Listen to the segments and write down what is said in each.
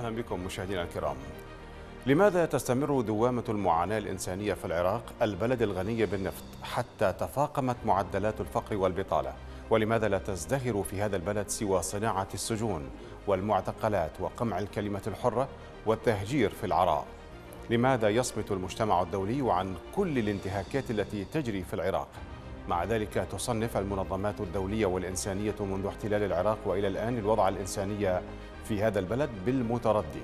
أهلا بكم مشاهدينا الكرام. لماذا تستمر دوامة المعاناة الإنسانية في العراق البلد الغني بالنفط حتى تفاقمت معدلات الفقر والبطالة؟ ولماذا لا تزدهر في هذا البلد سوى صناعة السجون والمعتقلات وقمع الكلمة الحرة والتهجير في العراء؟ لماذا يصمت المجتمع الدولي عن كل الانتهاكات التي تجري في العراق؟ مع ذلك تصنف المنظمات الدولية والإنسانية منذ احتلال العراق وإلى الآن الوضع الإنساني في هذا البلد بالمتردي،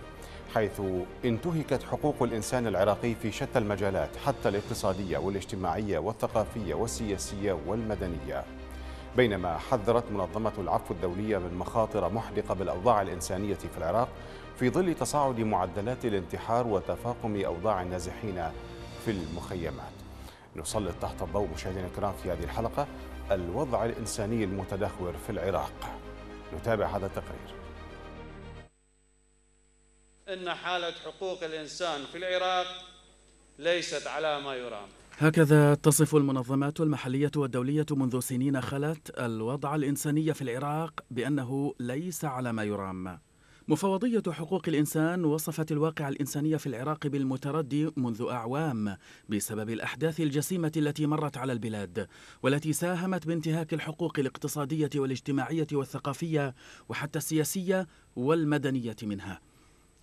حيث انتهكت حقوق الإنسان العراقي في شتى المجالات حتى الاقتصادية والاجتماعية والثقافية والسياسية والمدنية. بينما حذرت منظمة العفو الدولية من مخاطر محدقة بالأوضاع الإنسانية في العراق في ظل تصاعد معدلات الانتحار وتفاقم أوضاع النازحين في المخيمات. نسلط تحت الضوء مشاهدينا الكرام في هذه الحلقة الوضع الإنساني المتدهور في العراق. نتابع هذا التقرير. إن حالة حقوق الإنسان في العراق ليست على ما يرام. هكذا تصف المنظمات المحلية والدولية منذ سنين خلت الوضع الإنساني في العراق بأنه ليس على ما يرام. مفوضية حقوق الإنسان وصفت الواقع الإنساني في العراق بالمتردي منذ أعوام بسبب الأحداث الجسيمة التي مرت على البلاد والتي ساهمت بانتهاك الحقوق الاقتصادية والاجتماعية والثقافية وحتى السياسية والمدنية منها.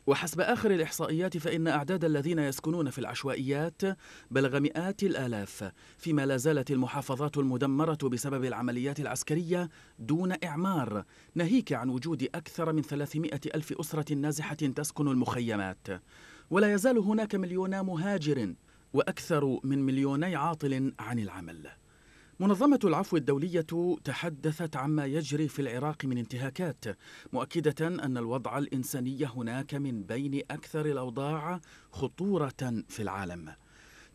وحسب آخر الإحصائيات فإن أعداد الذين يسكنون في العشوائيات بلغ مئات الآلاف، فيما لا زالت المحافظات المدمرة بسبب العمليات العسكرية دون إعمار، ناهيك عن وجود أكثر من 300 ألف أسرة نازحة تسكن المخيمات، ولا يزال هناك مليون مهاجر وأكثر من مليوني عاطل عن العمل. منظمة العفو الدولية تحدثت عما يجري في العراق من انتهاكات، مؤكدة أن الوضع الإنساني هناك من بين أكثر الأوضاع خطورة في العالم.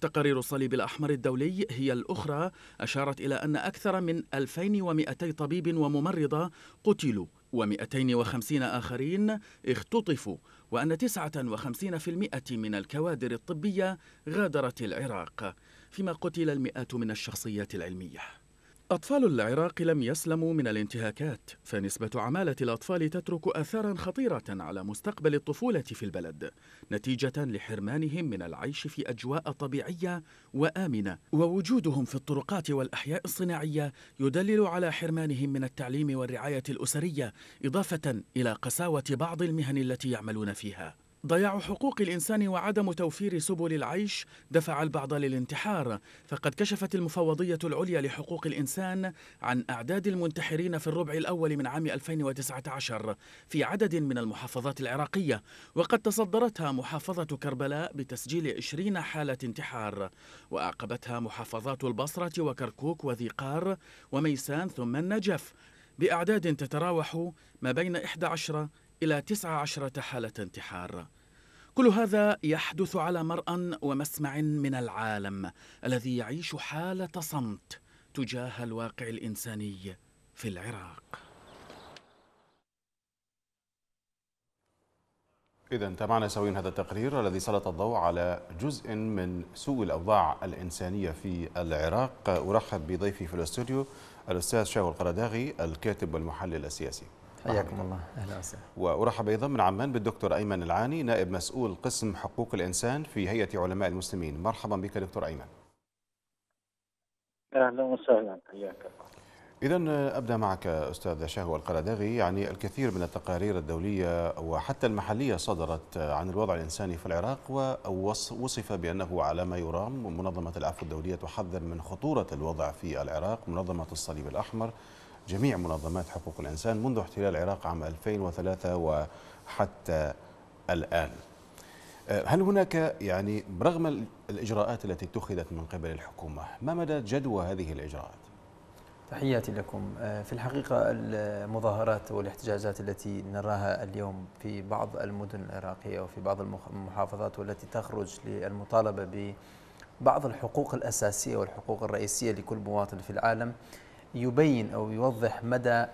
تقارير الصليب الأحمر الدولي هي الأخرى أشارت إلى أن أكثر من 2200 طبيب وممرضة قتلوا و250 آخرين اختطفوا، وأن 59% من الكوادر الطبية غادرت العراق، فيما قتل المئات من الشخصيات العلمية. أطفال العراق لم يسلموا من الانتهاكات، فنسبة عمالة الأطفال تترك آثاراً خطيرة على مستقبل الطفولة في البلد، نتيجة لحرمانهم من العيش في أجواء طبيعية وآمنة، ووجودهم في الطرقات والأحياء الصناعية يدلل على حرمانهم من التعليم والرعاية الأسرية، إضافة إلى قساوة بعض المهن التي يعملون فيها. ضياع حقوق الإنسان وعدم توفير سبل العيش دفع البعض للانتحار، فقد كشفت المفوضية العليا لحقوق الإنسان عن أعداد المنتحرين في الربع الأول من عام 2019 في عدد من المحافظات العراقية، وقد تصدرتها محافظة كربلاء بتسجيل 20 حالة انتحار، وأعقبتها محافظات البصرة وكركوك وذيقار وميسان ثم النجف بأعداد تتراوح ما بين 11 إلى 19 حالة انتحار. كل هذا يحدث على مرأى ومسمع من العالم الذي يعيش حالة صمت تجاه الواقع الإنساني في العراق. إذن تابعنا سويا هذا التقرير الذي سلط الضوء على جزء من سوء الأوضاع الإنسانية في العراق. أرحب بضيفي في الاستوديو الأستاذ شاهو القره داغي، الكاتب والمحلل السياسي. حياكم الله. أهلا وسهلا. وأرحب أيضا من عمان بالدكتور أيمن العاني، نائب مسؤول قسم حقوق الإنسان في هيئة علماء المسلمين. مرحبا بك دكتور أيمن. أهلا وسهلا، حياك الله. إذن أبدأ معك أستاذ شاهو القره داغي. يعني الكثير من التقارير الدولية وحتى المحلية صدرت عن الوضع الإنساني في العراق ووصف بأنه على ما يرام. منظمة العفو الدولية تحذر من خطورة الوضع في العراق، منظمة الصليب الأحمر، جميع منظمات حقوق الإنسان منذ احتلال العراق عام 2003 وحتى الآن. هل هناك يعني برغم الإجراءات التي اتخذت من قبل الحكومة، ما مدى جدوى هذه الإجراءات؟ تحياتي لكم. في الحقيقة المظاهرات والاحتجاجات التي نراها اليوم في بعض المدن العراقية وفي بعض المحافظات والتي تخرج للمطالبة ببعض الحقوق الأساسية والحقوق الرئيسية لكل مواطن في العالم يبين أو يوضح مدى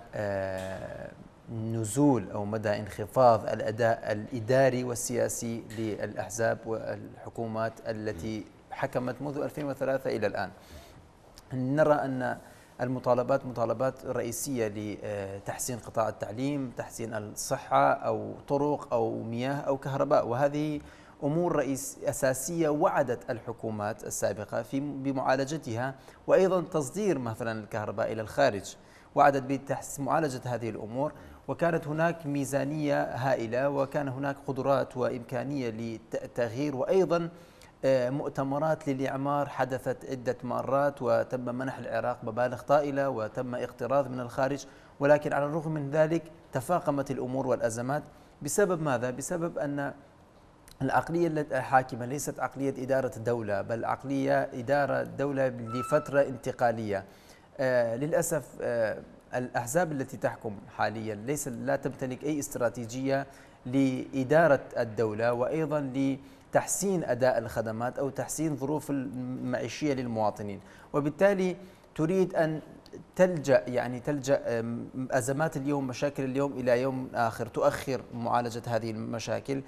نزول أو مدى انخفاض الأداء الإداري والسياسي للأحزاب والحكومات التي حكمت منذ 2003 إلى الآن. نرى أن المطالبات مطالبات رئيسية لتحسين قطاع التعليم، تحسين الصحة أو طرق أو مياه أو كهرباء، وهذه أمور أساسية وعدت الحكومات السابقة بمعالجتها، وأيضا تصدير مثلا الكهرباء إلى الخارج، وعدت بمعالجة هذه الأمور، وكانت هناك ميزانية هائلة وكان هناك قدرات وإمكانية للتغيير، وأيضا مؤتمرات للإعمار حدثت عدة مرات وتم منح العراق مبالغ طائلة وتم اقتراض من الخارج، ولكن على الرغم من ذلك تفاقمت الأمور والأزمات. بسبب ماذا؟ بسبب أن العقلية الحاكمة ليست عقلية إدارة الدولة، بل عقلية إدارة الدولة لفترة انتقالية. للأسف الأحزاب التي تحكم حاليا لا تمتلك أي استراتيجية لإدارة الدولة، وأيضا لتحسين أداء الخدمات أو تحسين ظروف المعيشية للمواطنين، وبالتالي تريد أن تلجأ أزمات اليوم، مشاكل اليوم إلى يوم آخر، تؤخر معالجة هذه المشاكل،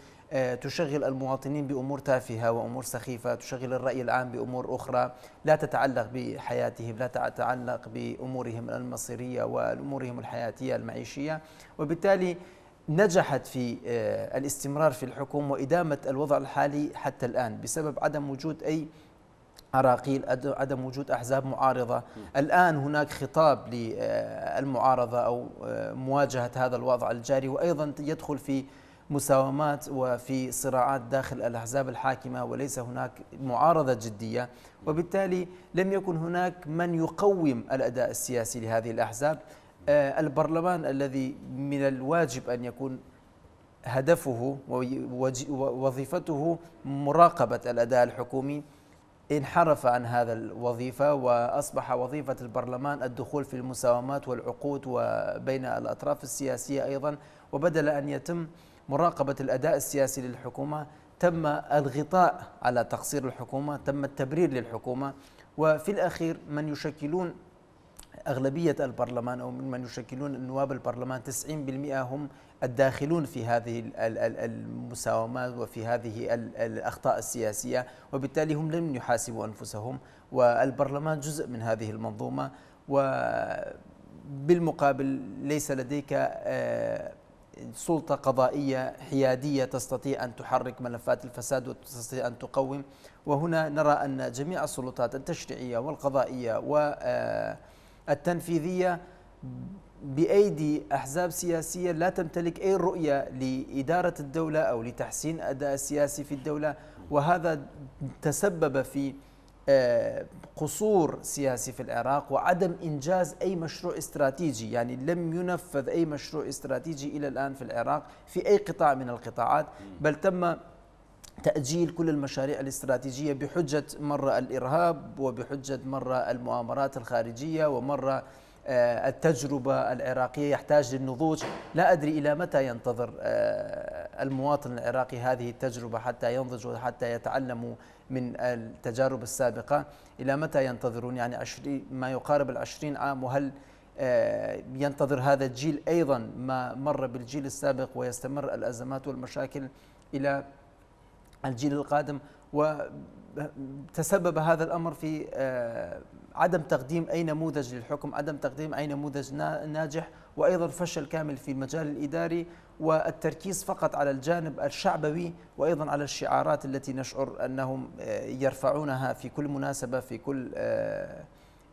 تشغل المواطنين بأمور تافهة وأمور سخيفة، تشغل الرأي العام بأمور أخرى لا تتعلق بحياتهم، لا تتعلق بأمورهم المصيرية وأمورهم الحياتية المعيشية. وبالتالي نجحت في الاستمرار في الحكم وإدامة الوضع الحالي حتى الآن بسبب عدم وجود أي عراقيل، عدم وجود أحزاب معارضة. الآن هناك خطاب للمعارضة أو مواجهة هذا الوضع الجاري، وأيضا يدخل في مساومات وفي صراعات داخل الأحزاب الحاكمة، وليس هناك معارضة جدية، وبالتالي لم يكن هناك من يقوم الأداء السياسي لهذه الأحزاب. البرلمان الذي من الواجب أن يكون هدفه ووظيفته مراقبة الأداء الحكومي انحرف عن هذا الوظيفة، وأصبح وظيفة البرلمان الدخول في المساومات والعقود وبين الأطراف السياسية أيضا، وبدل أن يتم مراقبة الأداء السياسي للحكومة تم الغطاء على تقصير الحكومة، تم التبرير للحكومة، وفي الأخير من يشكلون أغلبية البرلمان أو من يشكلون نواب البرلمان 90% هم الداخلون في هذه المساومات وفي هذه الأخطاء السياسية، وبالتالي هم لم يحاسبوا أنفسهم، والبرلمان جزء من هذه المنظومة، وبالمقابل ليس لديك سلطة قضائية حيادية تستطيع أن تحرك ملفات الفساد وتستطيع أن تقوم. وهنا نرى أن جميع السلطات التشريعية والقضائية والتنفيذية بأيدي أحزاب سياسية لا تمتلك أي رؤية لإدارة الدولة أو لتحسين أداء السياسي في الدولة، وهذا تسبب في قصور سياسي في العراق وعدم إنجاز أي مشروع استراتيجي. يعني لم ينفذ أي مشروع استراتيجي إلى الآن في العراق في أي قطاع من القطاعات، بل تم تأجيل كل المشاريع الاستراتيجية بحجة مرة الإرهاب، وبحجة مرة المؤامرات الخارجية، ومرة التجربة العراقية يحتاج للنضوج. لا أدري إلى متى ينتظر المواطن العراقي هذه التجربة حتى ينضج وحتى يتعلموا من التجارب السابقة، إلى متى ينتظرون؟ يعني ما يقارب 20 عام، وهل ينتظر هذا الجيل أيضا ما مر بالجيل السابق ويستمر الأزمات والمشاكل إلى الجيل القادم؟ وتسبب هذا الأمر في عدم تقديم أي نموذج للحكم، عدم تقديم أي نموذج ناجح، وأيضا فشل كامل في المجال الإداري، والتركيز فقط على الجانب الشعبوي، وأيضا على الشعارات التي نشعر أنهم يرفعونها في كل مناسبة، في كل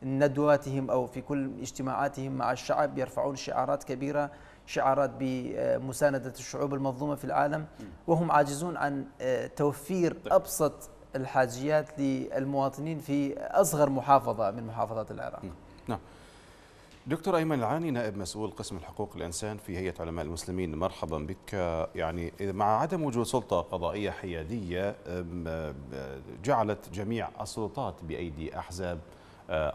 ندواتهم أو في كل اجتماعاتهم مع الشعب، يرفعون شعارات كبيرة، شعارات بمساندة الشعوب المظلومة في العالم، وهم عاجزون عن توفير أبسط الحاجيات للمواطنين في أصغر محافظة من محافظات العراق. نعم. دكتور أيمن العاني، نائب مسؤول قسم الحقوق الإنسان في هيئة علماء المسلمين، مرحبا بك. يعني مع عدم وجود سلطة قضائية حيادية جعلت جميع السلطات بأيدي أحزاب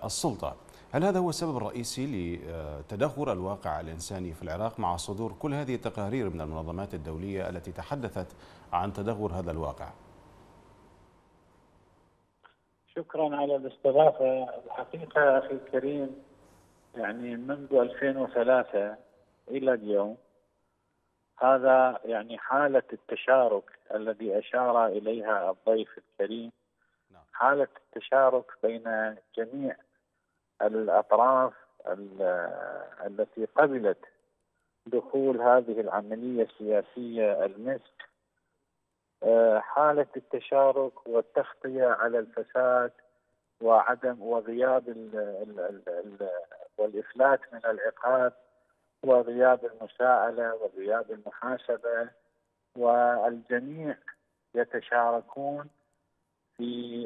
السلطة، هل هذا هو السبب الرئيسي لتدهور الواقع الإنساني في العراق مع صدور كل هذه التقارير من المنظمات الدولية التي تحدثت عن تدهور هذا الواقع؟ شكرا على الاستضافة. الحقيقة يا أخي الكريم، يعني منذ 2003 إلى اليوم هذا يعني حالة التشارك الذي أشار إليها الضيف الكريم، حالة التشارك بين جميع الأطراف التي قبلت دخول هذه العملية السياسية المسك حالة التشارك والتغطية على الفساد وعدم وغياب والإفلات من العقاب وغياب المساءلة وغياب المحاسبة، والجميع يتشاركون في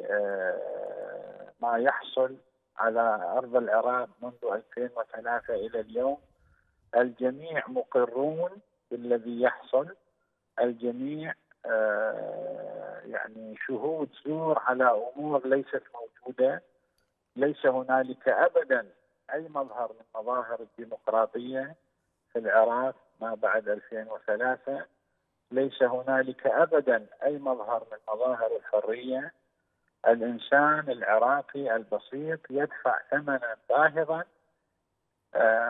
ما يحصل على أرض العراق منذ 2003 إلى اليوم. الجميع مقرون بالذي يحصل، الجميع يعني شهود زور على أمور ليست موجودة. ليس هنالك أبدا أي مظهر من مظاهر الديمقراطية في العراق ما بعد 2003، ليس هنالك أبدا أي مظهر من مظاهر الحرية. الإنسان العراقي البسيط يدفع ثمنا باهظا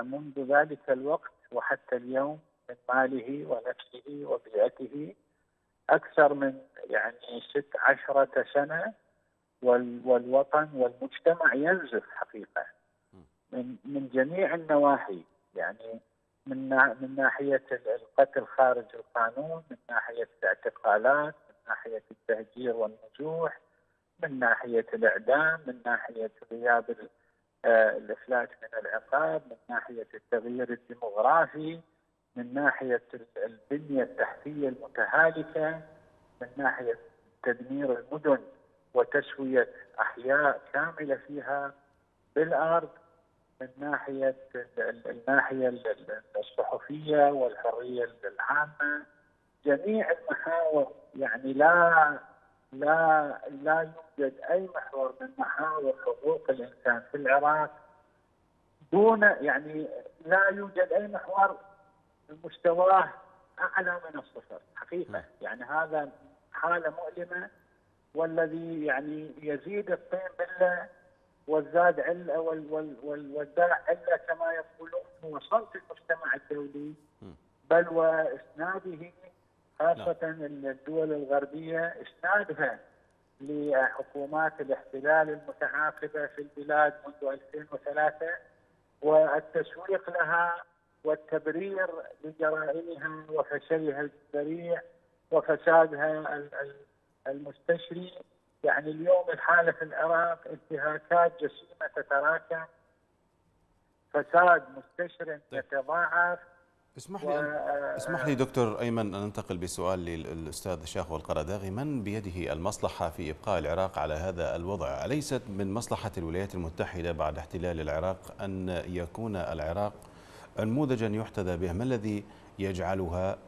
منذ ذلك الوقت وحتى اليوم من ماله ونفسه وبيئته، أكثر من يعني 16 سنة، والوطن والمجتمع ينزف حقيقة من جميع النواحي، يعني من ناحية القتل خارج القانون، من ناحية الاعتقالات، من ناحية التهجير والنجوح، من ناحية الإعدام، من ناحية غياب الإفلات من العقاب، من ناحية التغيير الديموغرافي، من ناحية البنية التحتية المتهالكة، من ناحية تدمير المدن وتسوية أحياء كاملة فيها بالأرض، من ناحية الناحية الصحفية والحرية العامة. جميع المحاور، يعني لا يوجد أي محور من محاور حقوق الإنسان في العراق، دون يعني لا يوجد أي محور مستواه أعلى من الصفر حقيقة. يعني هذا حالة مؤلمة، والذي يعني يزيد الطين بلة والزاد علة والداع علة كما يقولون هو صمت المجتمع الدولي، بل وإسناده خاصة الدول الغربية، إسنادها لحكومات الاحتلال المتعاقبة في البلاد منذ 2003 والتسويق لها والتبرير لجرائمها وفشلها الذريع وفسادها المستشري. يعني اليوم الحالة في العراق انتهاكات جسيمة تتراكم، فساد مستشر يتضاعف. اسمح لي دكتور أيمن أن أنتقل بسؤال للأستاذ شاهو القره داغي. من بيده المصلحة في إبقاء العراق على هذا الوضع؟ أليست من مصلحة الولايات المتحدة بعد احتلال العراق أن يكون العراق نموذجا يحتذى به؟ ما الذي يجعلها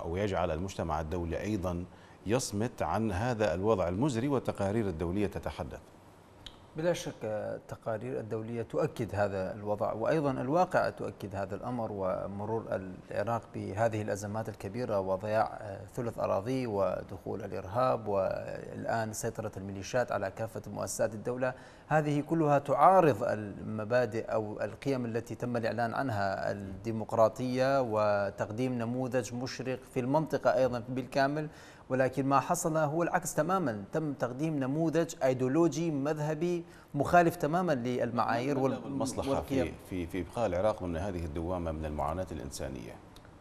أو يجعل المجتمع الدولي أيضا يصمت عن هذا الوضع المزري والتقارير الدولية تتحدث؟ بلا شك التقارير الدولية تؤكد هذا الوضع، وأيضا الواقع تؤكد هذا الأمر، ومرور العراق بهذه الأزمات الكبيرة وضياع ثلث أراضي ودخول الإرهاب والآن سيطرة الميليشيات على كافة مؤسسات الدولة، هذه كلها تعارض المبادئ أو القيم التي تم الإعلان عنها، الديمقراطية وتقديم نموذج مشرق في المنطقة أيضا بالكامل. ولكن ما حصل هو العكس تماما، تم تقديم نموذج ايديولوجي مذهبي مخالف تماما للمعايير والمصلحة في إبقاء العراق ضمن هذه الدوامة من المعاناة الإنسانية.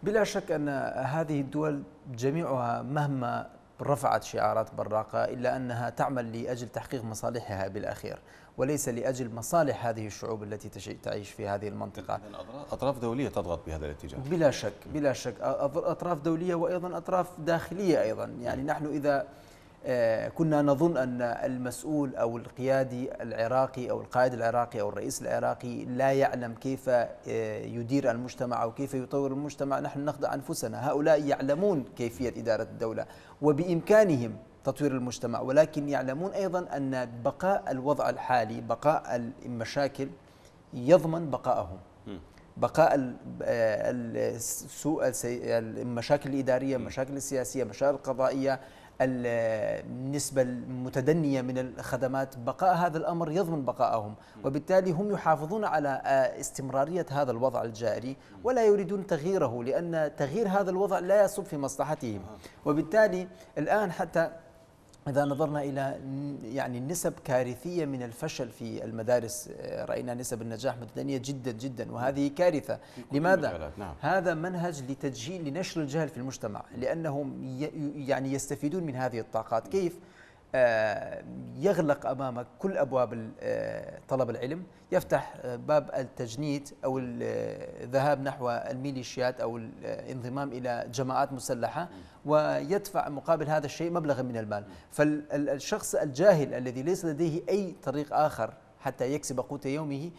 بلا شك أن هذه الدول جميعها مهما رفعت شعارات براقة إلا أنها تعمل لأجل تحقيق مصالحها بالأخير، وليس لأجل مصالح هذه الشعوب التي تعيش في هذه المنطقة. أطراف دولية تضغط بهذا الاتجاه. بلا شك أطراف دولية وأيضا أطراف داخلية أيضا. يعني نحن إذا كنا نظن أن المسؤول أو القيادي العراقي أو القائد العراقي أو الرئيس العراقي لا يعلم كيف يدير المجتمع أو كيف يطور المجتمع، نحن نخدع أنفسنا. هؤلاء يعلمون كيفية إدارة الدولة وبإمكانهم تطوير المجتمع، ولكن يعلمون أيضا أن بقاء الوضع الحالي، بقاء المشاكل يضمن بقائهم، بقاء المشاكل الإدارية، المشاكل السياسية، المشاكل القضائية، النسبة المتدنية من الخدمات، بقاء هذا الأمر يضمن بقائهم، وبالتالي هم يحافظون على استمرارية هذا الوضع الجاري ولا يريدون تغييره، لأن تغيير هذا الوضع لا يصب في مصلحتهم. وبالتالي الآن حتى إذا نظرنا إلى يعني نسب كارثية من الفشل في المدارس، رأينا نسب النجاح متدنية جدا جدا، وهذه كارثة. لماذا؟ نعم. هذا منهج لتسجيل لنشر الجهل في المجتمع، لأنهم يعني يستفيدون من هذه الطاقات. كيف؟ يغلق أمامك كل أبواب طلب العلم، يفتح باب التجنيد أو الذهاب نحو الميليشيات أو الانضمام إلى جماعات مسلحة، ويدفع مقابل هذا الشيء مبلغا من المال. فالشخص الجاهل الذي ليس لديه أي طريق آخر حتى يكسب قوت يومه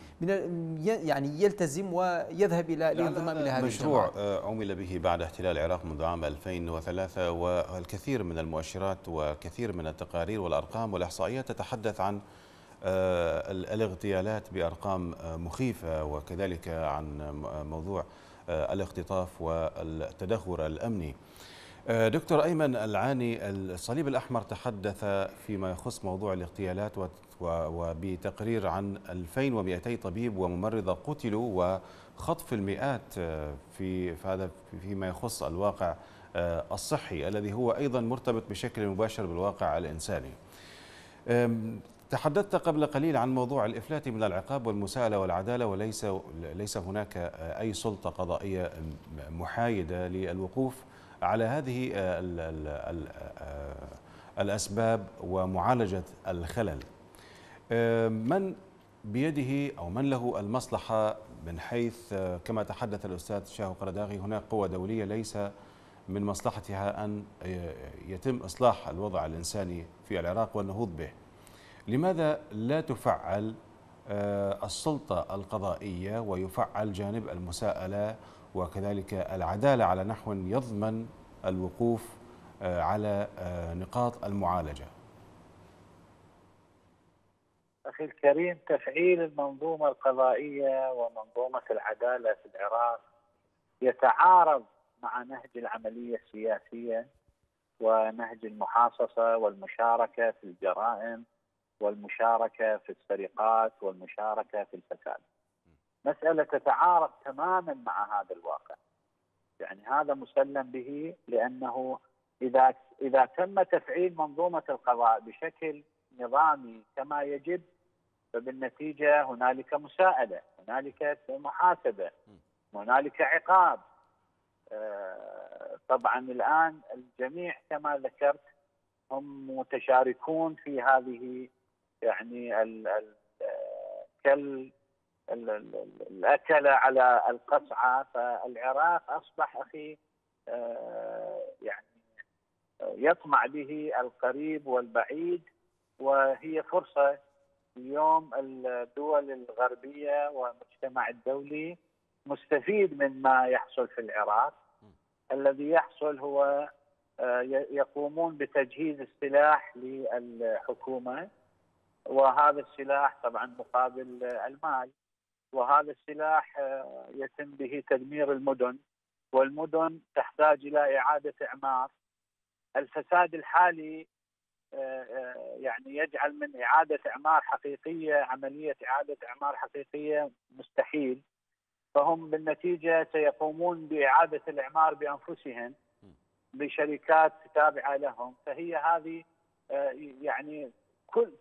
يعني يلتزم ويذهب إلى الانضمام إلى هذا المشروع. عُمل به بعد احتلال العراق منذ عام 2003، والكثير من المؤشرات وكثير من التقارير والأرقام والإحصائيات تتحدث عن الاغتيالات بأرقام مخيفة، وكذلك عن موضوع الاختطاف والتدهور الأمني. دكتور أيمن العاني، الصليب الأحمر تحدث فيما يخص موضوع الاغتيالات وبتقرير عن 2200 طبيب وممرضة قتلوا وخطف المئات في هذا فيما يخص الواقع الصحي الذي هو أيضا مرتبط بشكل مباشر بالواقع الإنساني. تحدثت قبل قليل عن موضوع الإفلات من العقاب والمساءلة والعدالة، وليس هناك أي سلطة قضائية محايدة للوقوف على هذه الأسباب ومعالجة الخلل. من بيده أو من له المصلحة من حيث كما تحدث الأستاذ شاهو القره داغي، هناك قوى دولية ليس من مصلحتها أن يتم إصلاح الوضع الإنساني في العراق والنهوض به. لماذا لا تفعل السلطة القضائية ويفعل جانب المساءلة وكذلك العدالة على نحو يضمن الوقوف على نقاط المعالجة؟ أخي الكريم، تفعيل المنظومة القضائية ومنظومة العدالة في العراق يتعارض مع نهج العملية السياسية ونهج المحاصصة والمشاركة في الجرائم والمشاركة في السرقات والمشاركة في الفساد. مسألة تتعارض تماما مع هذا الواقع، يعني هذا مسلم به، لأنه إذا تم تفعيل منظومة القضاء بشكل نظامي كما يجب، فبالنتيجة هنالك مساءلة، هنالك محاسبة، هنالك عقاب. طبعا الآن الجميع كما ذكرت هم متشاركون في هذه، يعني الأكل على القصعة. فالعراق أصبح أخي يعني يطمع به القريب والبعيد، وهي فرصة اليوم الدول الغربية والمجتمع الدولي مستفيد من ما يحصل في العراق. الذي يحصل هو يقومون بتجهيز السلاح للحكومة، وهذا السلاح طبعا مقابل المال، وهذا السلاح يتم به تدمير المدن، والمدن تحتاج إلى إعادة إعمار. الفساد الحالي يعني يجعل من إعادة إعمار حقيقية، عملية إعادة إعمار حقيقية، مستحيل. فهم بالنتيجة سيقومون بإعادة الإعمار بأنفسهم بشركات تابعة لهم. فهي هذه يعني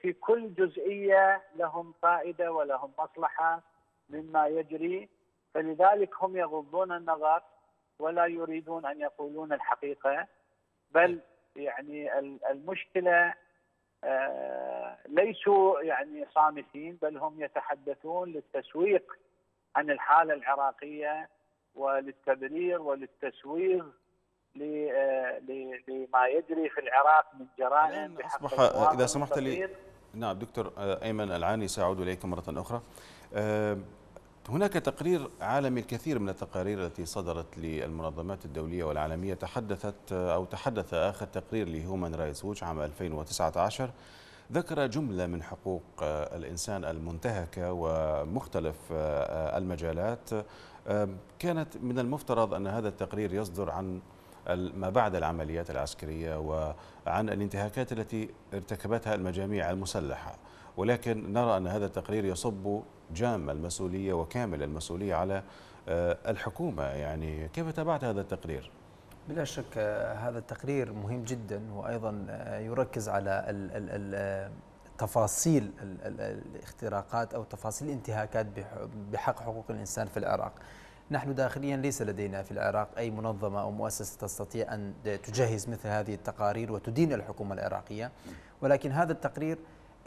في كل جزئية لهم فائدة ولهم مصلحة مما يجري، فلذلك هم يغضون النظر ولا يريدون أن يقولون الحقيقة. بل يعني المشكلة ليسوا يعني صامتين، بل هم يتحدثون للتسويق عن الحالة العراقية وللتبرير وللتسويق لما يجري في العراق من جرائم. أصبح إذا سمحت لي، نعم دكتور أيمن العاني، سأعود إليكم مرة أخرى. هناك تقرير عالمي، الكثير من التقارير التي صدرت للمنظمات الدولية والعالمية تحدثت أو تحدث آخر تقرير لهيومان رايتس ووتش عام 2019 ذكر جملة من حقوق الإنسان المنتهكة ومختلف المجالات. كانت من المفترض أن هذا التقرير يصدر عن ما بعد العمليات العسكرية وعن الانتهاكات التي ارتكبتها المجاميع المسلحة، ولكن نرى أن هذا التقرير يصب جام المسؤولية وكامل المسؤولية على الحكومة. يعني كيف تابعت هذا التقرير؟ بلا شك هذا التقرير مهم جدا، وأيضا يركز على تفاصيل الاختراقات أو تفاصيل الانتهاكات بحق حقوق الإنسان في العراق. نحن داخليا ليس لدينا في العراق أي منظمة أو مؤسسة تستطيع أن تجهز مثل هذه التقارير وتدين الحكومة العراقية، ولكن هذا التقرير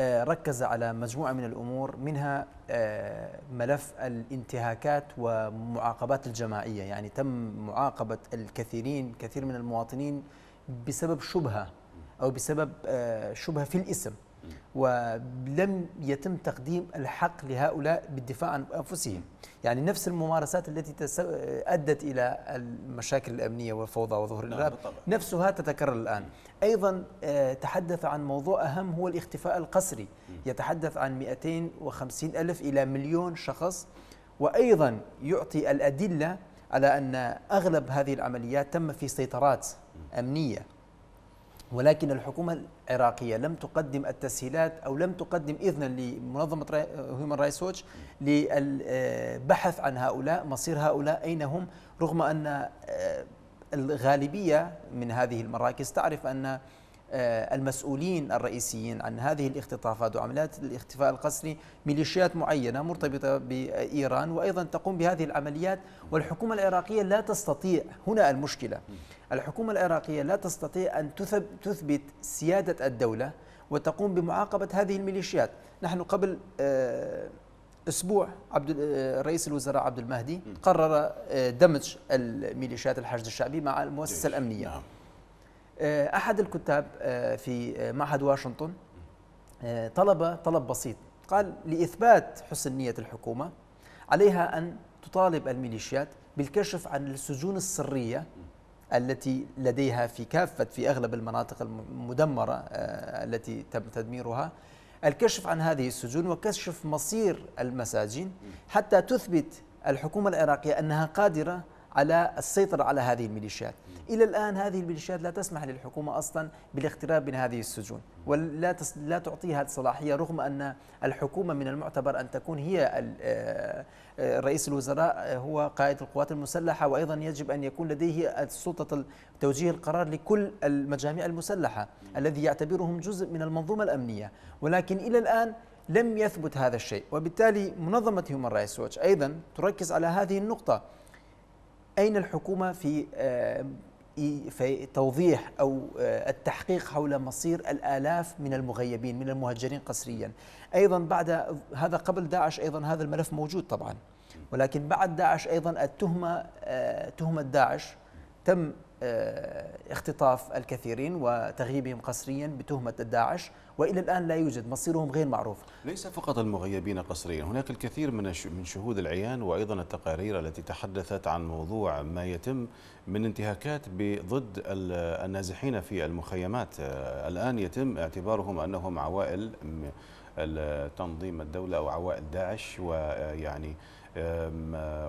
ركز على مجموعة من الأمور، منها ملف الانتهاكات ومعاقبات الجماعية. يعني تم معاقبة الكثيرين، كثير من المواطنين بسبب شبهة أو بسبب شبهة في الاسم، ولم يتم تقديم الحق لهؤلاء بالدفاع عن أنفسهم. يعني نفس الممارسات التي أدت إلى المشاكل الأمنية والفوضى وظهور الإرهاب نفسها تتكرر الآن. أيضا تحدث عن موضوع أهم هو الاختفاء القسري، يتحدث عن 250 ألف إلى مليون شخص، وأيضا يعطي الأدلة على أن أغلب هذه العمليات تم في سيطرات أمنية، ولكن الحكومة العراقية لم تقدم التسهيلات أو لم تقدم إذنا لمنظمة هيومان رايتس ووتش للبحث عن هؤلاء، مصير هؤلاء أين هم، رغم أن الغالبية من هذه المراكز تعرف أن المسؤولين الرئيسيين عن هذه الاختطافات وعمليات الاختفاء القسري ميليشيات معينة مرتبطة بإيران، وأيضا تقوم بهذه العمليات. والحكومة العراقية لا تستطيع، هنا المشكلة، الحكومة العراقية لا تستطيع أن تثبت سيادة الدولة وتقوم بمعاقبة هذه الميليشيات. نحن قبل أسبوع رئيس الوزراء عبد المهدي قرر دمج الميليشيات الحشد الشعبي مع المؤسسة الأمنية. أحد الكتاب في معهد واشنطن طلب بسيط، قال لإثبات حسن نية الحكومة عليها أن تطالب الميليشيات بالكشف عن السجون السرية التي لديها في أغلب المناطق المدمرة التي تم تدميرها، الكشف عن هذه السجون وكشف مصير المساجين، حتى تثبت الحكومة العراقية أنها قادرة على السيطرة على هذه الميليشيات. إلى الآن هذه الميليشيات لا تسمح للحكومة أصلا بالاقتراب من هذه السجون، ولا لا تعطيها الصلاحية، رغم أن الحكومة من المعتبر أن تكون هي رئيس الوزراء هو قائد القوات المسلحة، وأيضا يجب أن يكون لديه سلطة توجيه القرار لكل المجاميع المسلحة الذي يعتبرهم جزء من المنظومة الأمنية، ولكن إلى الآن لم يثبت هذا الشيء. وبالتالي منظمة هيومان رايتس ووتش أيضا تركز على هذه النقطة، أين الحكومة في توضيح أو التحقيق حول مصير الآلاف من المغيبين من المهجرين قسريا. أيضا بعد هذا، قبل داعش أيضا هذا الملف موجود طبعا، ولكن بعد داعش أيضا تهمة داعش تم اختطاف الكثيرين وتغييبهم قسريا بتهمة داعش، وإلى الآن لا يوجد، مصيرهم غير معروف. ليس فقط المغيبين قسريا، هناك الكثير من شهود العيان، وأيضا التقارير التي تحدثت عن موضوع ما يتم من انتهاكات ضد النازحين في المخيمات. الآن يتم اعتبارهم أنهم عوائل تنظيم الدولة أو عوائل داعش، ويعني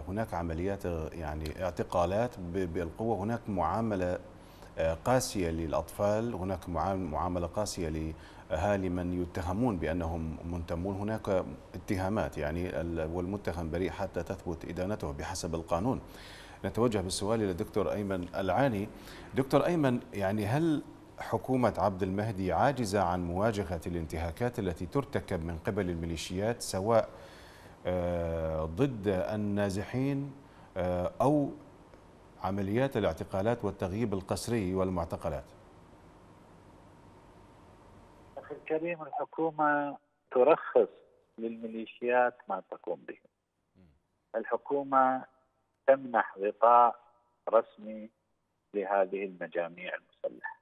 هناك عمليات يعني اعتقالات بالقوة، هناك معاملة قاسية للأطفال، هناك معاملة قاسية لأهالي من يتهمون بأنهم منتمون، هناك اتهامات يعني والمتهم بريء حتى تثبت إدانته بحسب القانون. نتوجه بالسؤال إلى الدكتور أيمن العاني. دكتور أيمن، يعني هل حكومة عبد المهدي عاجزة عن مواجهة الانتهاكات التي ترتكب من قبل الميليشيات، سواء ضد النازحين أو عمليات الاعتقالات والتغييب القسري والمعتقلات؟ أخي الكريم، الحكومة ترخص للميليشيات ما تقوم به. الحكومة تمنح غطاء رسمي لهذه المجاميع المسلحة.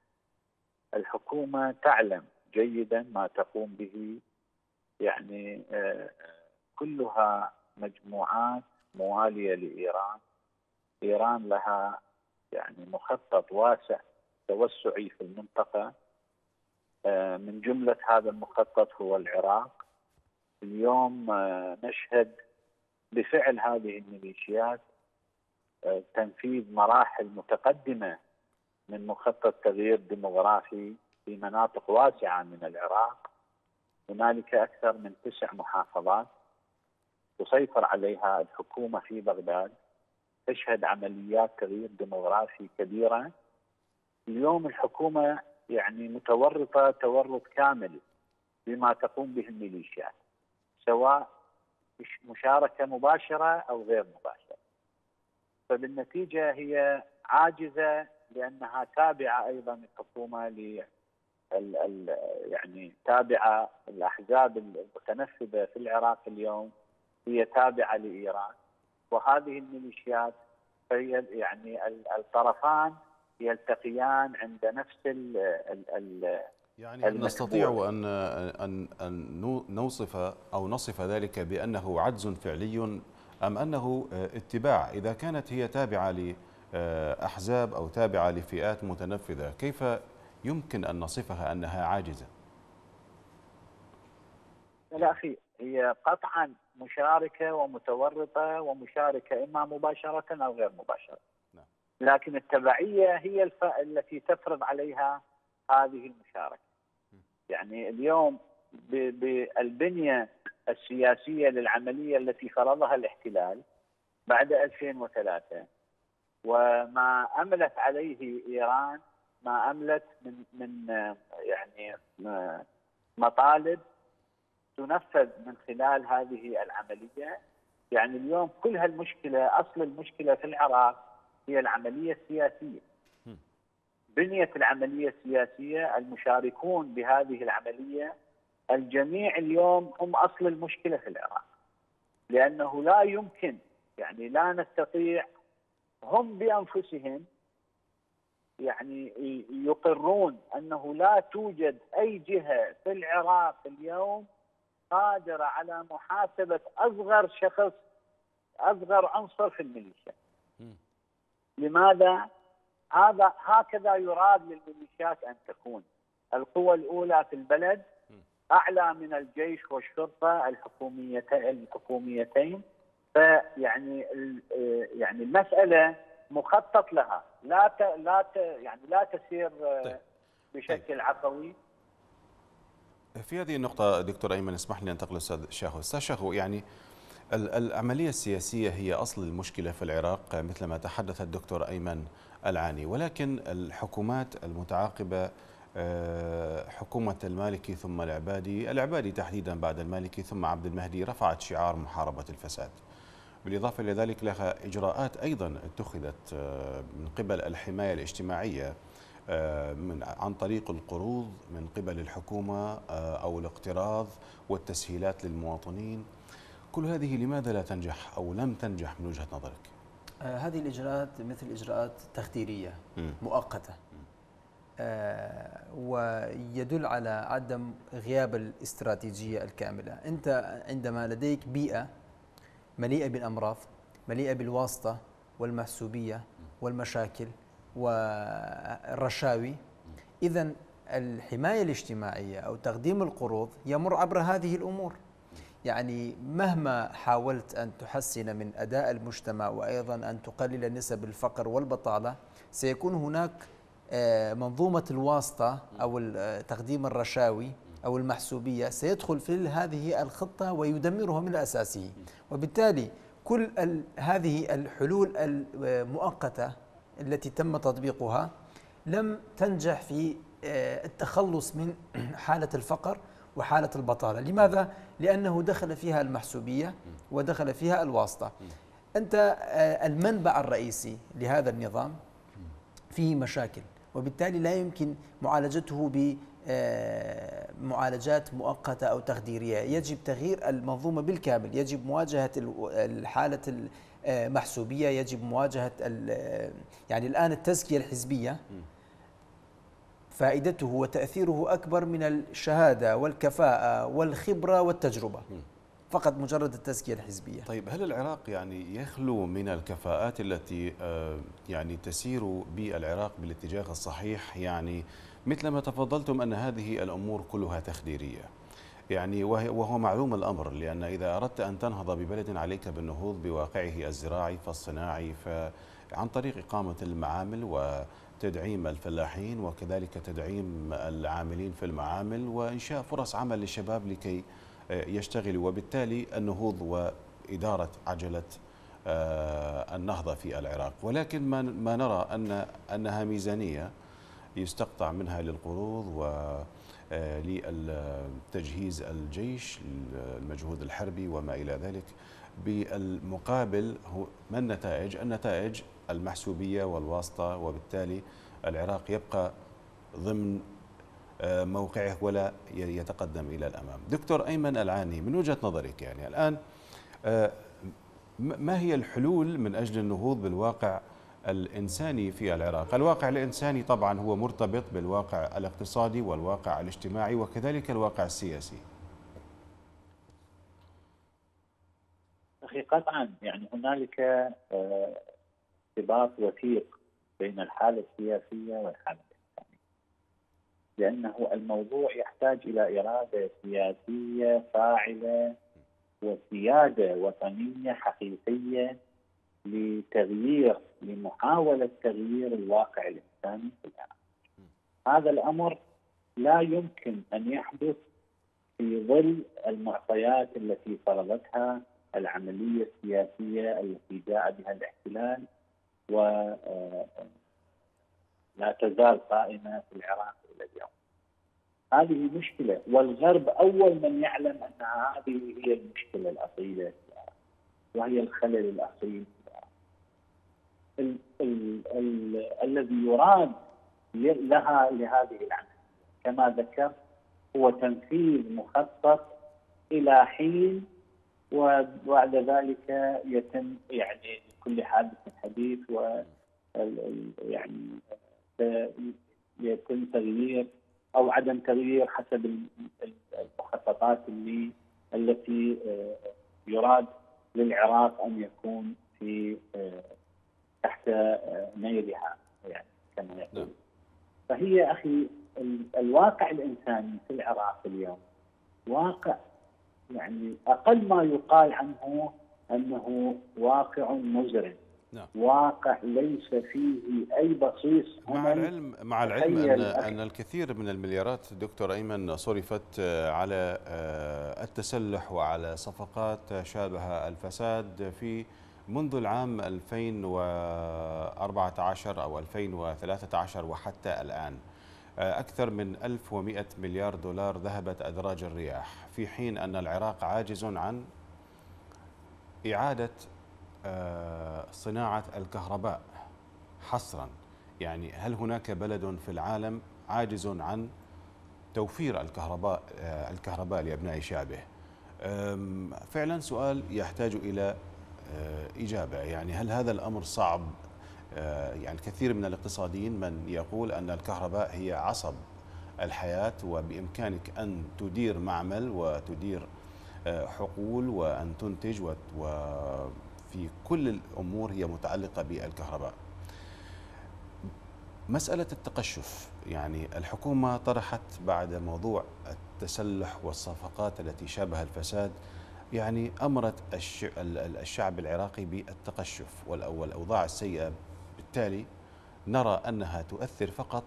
الحكومة تعلم جيدا ما تقوم به، يعني كلها مجموعات موالية لإيران. إيران لها يعني مخطط واسع توسعي في المنطقة، من جملة هذا المخطط هو العراق. اليوم نشهد بفعل هذه الميليشيات تنفيذ مراحل متقدمة من مخطط تغيير ديموغرافي في مناطق واسعة من العراق. هنالك أكثر من 9 محافظات تسيطر عليها الحكومة في بغداد، تشهد عمليات تغيير ديموغرافي كبيرة. اليوم الحكومة يعني متورطة تورط كامل بما تقوم به الميليشيات، سواء مشاركة مباشرة أو غير مباشرة. فبالنتيجة هي عاجزة لأنها تابعة أيضا الحكومة يعني تابعة الأحزاب المتنفذة في العراق اليوم، هي تابعة لإيران وهذه الميليشيات. فهي يعني الطرفان يلتقيان عند نفس يعني نستطيع أن نوصف أو نصف ذلك بأنه عجز فعلي أم أنه اتباع؟ إذا كانت هي تابعة لأحزاب أو تابعة لفئات متنفذة، كيف يمكن أن نصفها أنها عاجزة؟ لا أخي، هي قطعا مشاركة ومتورطة ومشاركة إما مباشرة أو غير مباشرة. نعم. لكن التبعية هي التي تفرض عليها هذه المشاركة. يعني اليوم بالبنية السياسية للعملية التي فرضها الاحتلال بعد 2003 وما أملت عليه إيران، ما أملت من يعني مطالب تنفذ من خلال هذه العملية. يعني اليوم كل هالمشكلة، أصل المشكلة في العراق هي العملية السياسية، بنية العملية السياسية. المشاركون بهذه العملية الجميع اليوم هم أصل المشكلة في العراق، لأنه لا يمكن، يعني لا نستطيع، هم بأنفسهم يعني يقرون أنه لا توجد أي جهة في العراق اليوم قادرة على محاسبة أصغر شخص، أصغر عنصر في الميليشيا. لماذا؟ هذا هكذا يراد للميليشيات أن تكون القوة الأولى في البلد، أعلى من الجيش والشرطة الحكوميتين. فيعني المسألة مخطط لها، لا تسير بشكل عفوي. في هذه النقطة دكتور أيمن اسمح لي أنتقل للأستاذ شاهو. أستاذ شاهو، يعني العملية السياسية هي أصل المشكلة في العراق مثلما تحدث الدكتور أيمن العاني، ولكن الحكومات المتعاقبة، حكومة المالكي ثم العبادي تحديدا بعد المالكي ثم عبد المهدي، رفعت شعار محاربة الفساد. بالإضافة إلى ذلك لها إجراءات أيضا اتخذت من قبل الحماية الاجتماعية عن طريق القروض من قبل الحكومة أو الاقتراض والتسهيلات للمواطنين. كل هذه لماذا لا تنجح أو لم تنجح من وجهة نظرك؟ هذه الإجراءات مثل إجراءات تخديرية مؤقتة، ويدل على عدم غياب الاستراتيجية الكاملة. أنت عندما لديك بيئة مليئة بالأمراض، مليئة بالواسطة والمحسوبية والمشاكل والرشاوي، إذن الحماية الاجتماعية أو تقديم القروض يمر عبر هذه الأمور. يعني مهما حاولت أن تحسن من أداء المجتمع وأيضا أن تقلل نسب الفقر والبطالة، سيكون هناك منظومة الواسطة أو تقديم الرشاوي أو المحسوبية سيدخل في هذه الخطة ويدمرها من أساسه. وبالتالي كل هذه الحلول المؤقتة التي تم تطبيقها لم تنجح في التخلص من حالة الفقر وحالة البطالة. لماذا؟ لأنه دخل فيها المحسوبية ودخل فيها الواسطة. أنت المنبع الرئيسي لهذا النظام فيه مشاكل، وبالتالي لا يمكن معالجته بمعالجات مؤقتة أو تخديرية. يجب تغيير المنظومة بالكامل، يجب مواجهة الحالة المحسوبية، يجب مواجهة يعني الآن التزكية الحزبية فائدته وتأثيره أكبر من الشهادة والكفاءة والخبرة والتجربة، فقط مجرد التزكية الحزبية. طيب، هل العراق يعني يخلو من الكفاءات التي يعني تسير بالعراق بالاتجاه الصحيح؟ يعني مثلما تفضلتم أن هذه الأمور كلها تخديرية، يعني وهو معلوم الأمر، لأن إذا أردت أن تنهض ببلد عليك بالنهوض بواقعه الزراعي فالصناعي، فعن طريق إقامة المعامل وتدعيم الفلاحين وكذلك تدعيم العاملين في المعامل وإنشاء فرص عمل للشباب لكي يشتغلوا، وبالتالي النهوض وإدارة عجلة النهضة في العراق، ولكن ما نرى أنها ميزانية يستقطع منها للقروض ولتجهيز الجيش، المجهود الحربي وما إلى ذلك. بالمقابل ما النتائج؟ النتائج المحسوبية والواسطة، وبالتالي العراق يبقى ضمن موقعه ولا يتقدم إلى الأمام. دكتور أيمن العاني، من وجهة نظرك يعني الآن ما هي الحلول من أجل النهوض بالواقع الإنساني في العراق؟ الواقع الإنساني طبعا هو مرتبط بالواقع الاقتصادي والواقع الاجتماعي وكذلك الواقع السياسي. قطعا يعني هنالك ارتباط وثيق بين الحالة السياسية والحالة الإنسانية، لأنه الموضوع يحتاج إلى إرادة سياسية فاعلة وسيادة وطنية حقيقية لمحاولة تغيير الواقع الإنساني في العراق. هذا الأمر لا يمكن أن يحدث في ظل المعطيات التي فرضتها العملية السياسية التي جاء بها الاحتلال، ولا تزال قائمة في العراق إلى اليوم. هذه مشكلة، والغرب أول من يعلم أن هذه هي المشكلة الأصيلة وهي الخلل الأصيل الذي يراد لهذه العملية. كما ذكرت هو تنفيذ مخطط إلى حين، وبعد ذلك يتم يعني كل حادث حديث يعني يتم تغيير او عدم تغيير حسب المخططات التي يراد للعراق ان يكون في تحت نيلها يعني كما يقول. فهي اخي الواقع الانساني في العراق اليوم واقع يعني أقل ما يقال عنه أنه واقع مزري، واقع ليس فيه أي بصيص. مع العلم أن الكثير من المليارات دكتور أيمن صرفت على التسلح وعلى صفقات شابه الفساد في منذ العام 2014 أو 2013 وحتى الآن. أكثر من 1100 مليار دولار ذهبت أدراج الرياح، في حين أن العراق عاجز عن إعادة صناعة الكهرباء حصرا. يعني هل هناك بلد في العالم عاجز عن توفير الكهرباء لأبناء شعبه؟ فعلا سؤال يحتاج إلى إجابة. يعني هل هذا الأمر صعب؟ يعني كثير من الاقتصاديين من يقول أن الكهرباء هي عصب الحياة، وبإمكانك أن تدير معمل وتدير حقول وأن تنتج، وفي كل الأمور هي متعلقة بالكهرباء. مسألة التقشف، يعني الحكومة طرحت بعد موضوع التسلح والصفقات التي شابه الفساد، يعني أمرت الشعب العراقي بالتقشف، والأوضاع السيئة بالتالي نرى أنها تؤثر فقط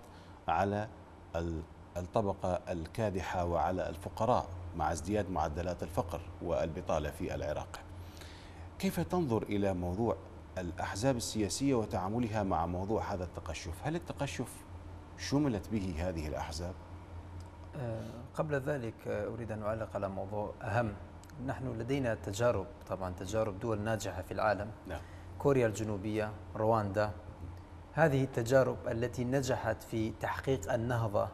على الطبقة الكادحة وعلى الفقراء، مع ازدياد معدلات الفقر والبطالة في العراق. كيف تنظر إلى موضوع الأحزاب السياسية وتعاملها مع موضوع هذا التقشف؟ هل التقشف شملت به هذه الأحزاب؟ قبل ذلك أريد أن أعلق على موضوع أهم. نحن لدينا تجارب، طبعا تجارب دول ناجحة في العالم، كوريا الجنوبية، رواندا. هذه التجارب التي نجحت في تحقيق النهضة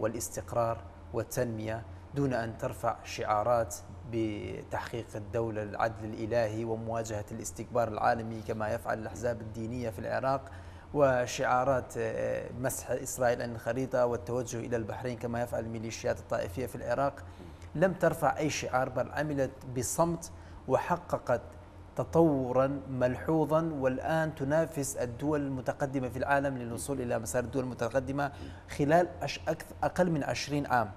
والاستقرار والتنمية دون أن ترفع شعارات بتحقيق الدولة، العدل الإلهي ومواجهة الاستكبار العالمي كما يفعل الأحزاب الدينية في العراق، وشعارات مسح إسرائيل عن الخريطة والتوجه إلى البحرين كما يفعل الميليشيات الطائفية في العراق. لم ترفع أي شعار بل عملت بصمت وحققت تطورا ملحوظا، والآن تنافس الدول المتقدمة في العالم للوصول إلى مسار الدول المتقدمة خلال أقل من 20 عام.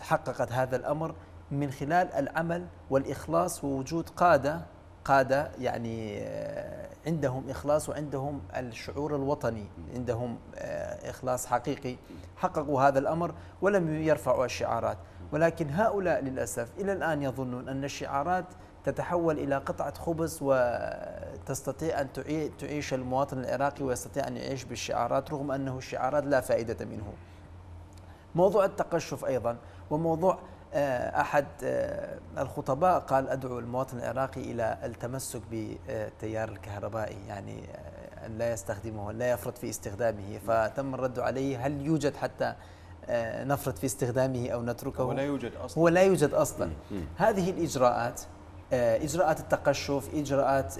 حققت هذا الأمر من خلال العمل والإخلاص ووجود قادة يعني عندهم إخلاص وعندهم الشعور الوطني، عندهم إخلاص حقيقي. حققوا هذا الأمر ولم يرفعوا الشعارات، ولكن هؤلاء للأسف إلى الآن يظنون أن الشعارات تتحول إلى قطعة خبز وتستطيع أن تعيش المواطن العراقي ويستطيع أن يعيش بالشعارات رغم أنه الشعارات لا فائدة منه. موضوع التقشف أيضا وموضوع أحد الخطباء قال أدعو المواطن العراقي إلى التمسك بالتيار الكهربائي، يعني أن لا يستخدمه، لا يفرط في استخدامه، فتم الرد عليه هل يوجد حتى نفرط في استخدامه أو نتركه؟ ولا يوجد أصلا، ولا يوجد أصلا. هذه الإجراءات، إجراءات التقشف، إجراءات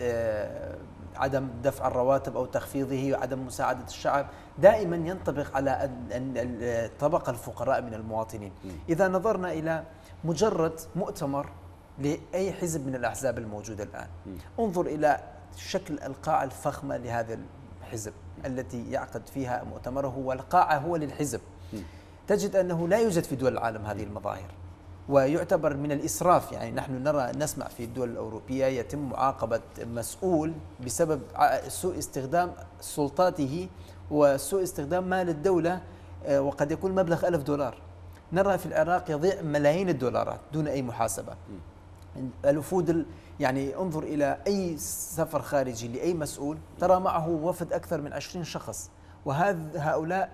عدم دفع الرواتب أو تخفيضه وعدم مساعدة الشعب دائما ينطبق على الطبقة الفقراء من المواطنين. إذا نظرنا إلى مجرد مؤتمر لأي حزب من الأحزاب الموجودة الآن، انظر إلى شكل القاعة الفخمة لهذا الحزب التي يعقد فيها مؤتمره، والقاعة هو للحزب، تجد أنه لا يوجد في دول العالم هذه المظاهر ويعتبر من الإسراف. يعني نحن نرى نسمع في الدول الأوروبية يتم معاقبة مسؤول بسبب سوء استخدام سلطاته وسوء استخدام مال الدولة، وقد يكون مبلغ $1000. نرى في العراق يضيع ملايين الدولارات دون أي محاسبة. الوفود، يعني انظر إلى أي سفر خارجي لأي مسؤول ترى معه وفد أكثر من 20 شخص، وهؤلاء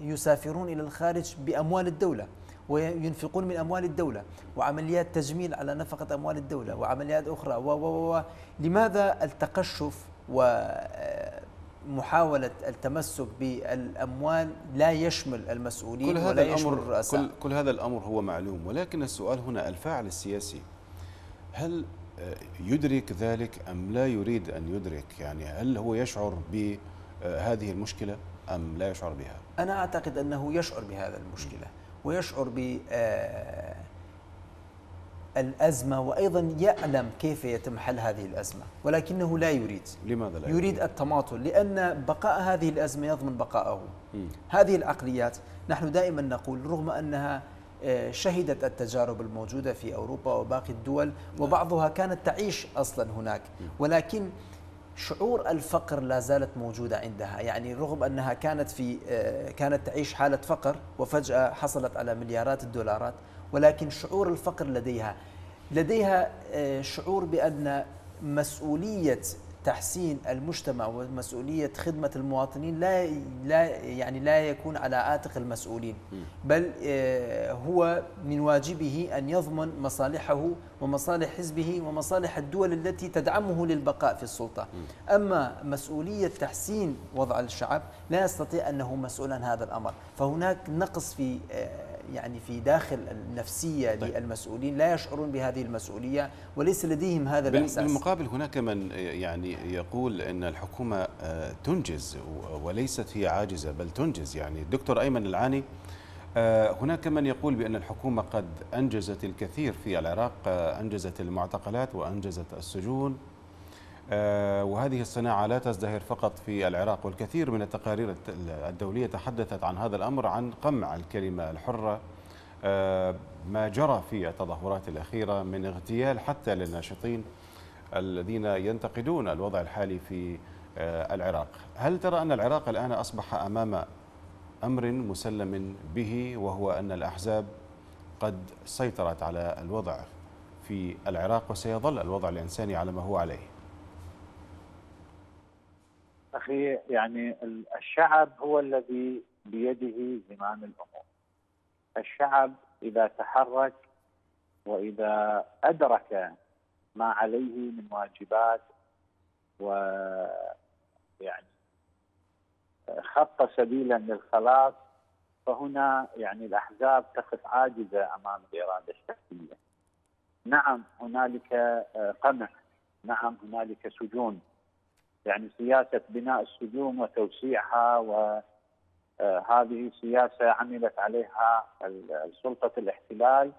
يسافرون إلى الخارج بأموال الدولة وينفقون من أموال الدولة، وعمليات تجميل على نفقة أموال الدولة وعمليات أخرى لماذا التقشف ومحاولة التمسك بالأموال لا يشمل المسؤولين ولا يشمل الرؤساء؟ كل هذا الأمر هو معلوم، ولكن السؤال هنا الفاعل السياسي هل يدرك ذلك أم لا يريد أن يدرك؟ يعني هل هو يشعر بهذه المشكلة أم لا يشعر بها؟ أنا أعتقد أنه يشعر بهذا المشكلة ويشعر بالأزمة، وأيضا يعلم كيف يتم حل هذه الأزمة، ولكنه لا يريد. لماذا لا يريد؟ التماطل، لأن بقاء هذه الأزمة يضمن بقائه. هذه العقليات نحن دائما نقول رغم أنها شهدت التجارب الموجودة في أوروبا وباقي الدول وبعضها كانت تعيش أصلا هناك، ولكن شعور الفقر لا زالت موجودة عندها. يعني رغم أنها كانت تعيش حالة فقر وفجأة حصلت على مليارات الدولارات، ولكن شعور الفقر لديها شعور بأن مسؤولية تحسين المجتمع ومسؤولية خدمة المواطنين لا يكون على عاتق المسؤولين، بل هو من واجبه أن يضمن مصالحه ومصالح حزبه ومصالح الدول التي تدعمه للبقاء في السلطة. أما مسؤولية تحسين وضع الشعب لا يستطيع أنه مسؤول عن هذا الأمر، فهناك نقص في يعني في داخل النفسية للمسؤولين، لا يشعرون بهذه المسؤولية وليس لديهم هذا الإحساس. بالمقابل هناك من يعني يقول أن الحكومة تنجز وليست هي عاجزة بل تنجز. يعني الدكتور أيمن العاني، هناك من يقول بأن الحكومة قد أنجزت الكثير في العراق، أنجزت المعتقلات وأنجزت السجون، وهذه الصناعة لا تزدهر فقط في العراق، والكثير من التقارير الدولية تحدثت عن هذا الأمر، عن قمع الكلمة الحرة، ما جرى في التظاهرات الأخيرة من اغتيال حتى للناشطين الذين ينتقدون الوضع الحالي في العراق. هل ترى أن العراق الآن أصبح أمام أمر مسلم به، وهو أن الأحزاب قد سيطرت على الوضع في العراق وسيظل الوضع الإنساني على ما هو عليه؟ أخي، يعني الشعب هو الذي بيده زمام الأمور. الشعب إذا تحرك وإذا أدرك ما عليه من واجبات ويعني خط سبيلا للخلاص، فهنا يعني الأحزاب تقف عاجزة أمام الإرادة الشعبية. نعم هنالك قمع، نعم هنالك سجون، يعني سياسة بناء السجون وتوسيعها، وهذه سياسة عملت عليها سلطة الاحتلال